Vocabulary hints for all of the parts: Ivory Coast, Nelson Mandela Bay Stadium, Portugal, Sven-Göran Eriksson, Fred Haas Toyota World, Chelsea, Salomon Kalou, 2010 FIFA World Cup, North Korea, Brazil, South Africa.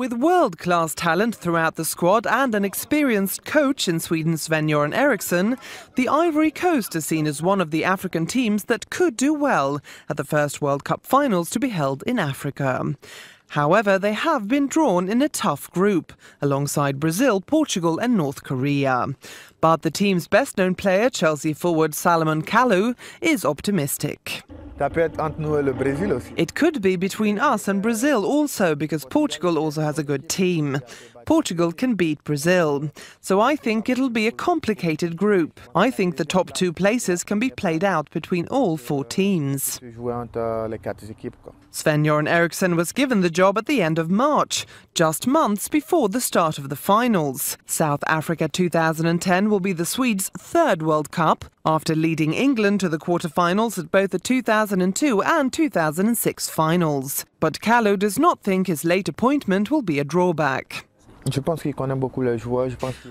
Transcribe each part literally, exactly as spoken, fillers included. With world-class talent throughout the squad and an experienced coach in Sweden, Sven-Göran Eriksson, the Ivory Coast is seen as one of the African teams that could do well at the first World Cup finals to be held in Africa. However, they have been drawn in a tough group, alongside Brazil, Portugal and North Korea. But the team's best-known player, Chelsea forward Salomon Kalou, is optimistic. It could be between us and Brazil also, because Portugal also has a good team. Portugal can beat Brazil. So I think it'll be a complicated group. I think the top two places can be played out between all four teams. Sven-Göran Eriksson was given the job at the end of March, just months before the start of the finals. South Africa two thousand ten will be the Swedes' third World Cup, after leading England to the quarterfinals at both the two thousand two and two thousand six finals. But Kalou does not think his late appointment will be a drawback.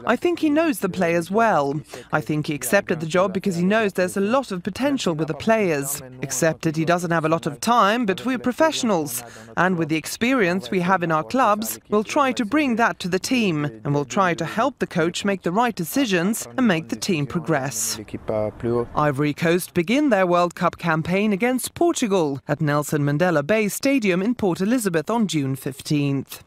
I think he knows the players well. I think he accepted the job because he knows there's a lot of potential with the players. Accepted he doesn't have a lot of time, but we're professionals. And with the experience we have in our clubs, we'll try to bring that to the team. And we'll try to help the coach make the right decisions and make the team progress. Ivory Coast begin their World Cup campaign against Portugal at Nelson Mandela Bay Stadium in Port Elizabeth on June fifteenth.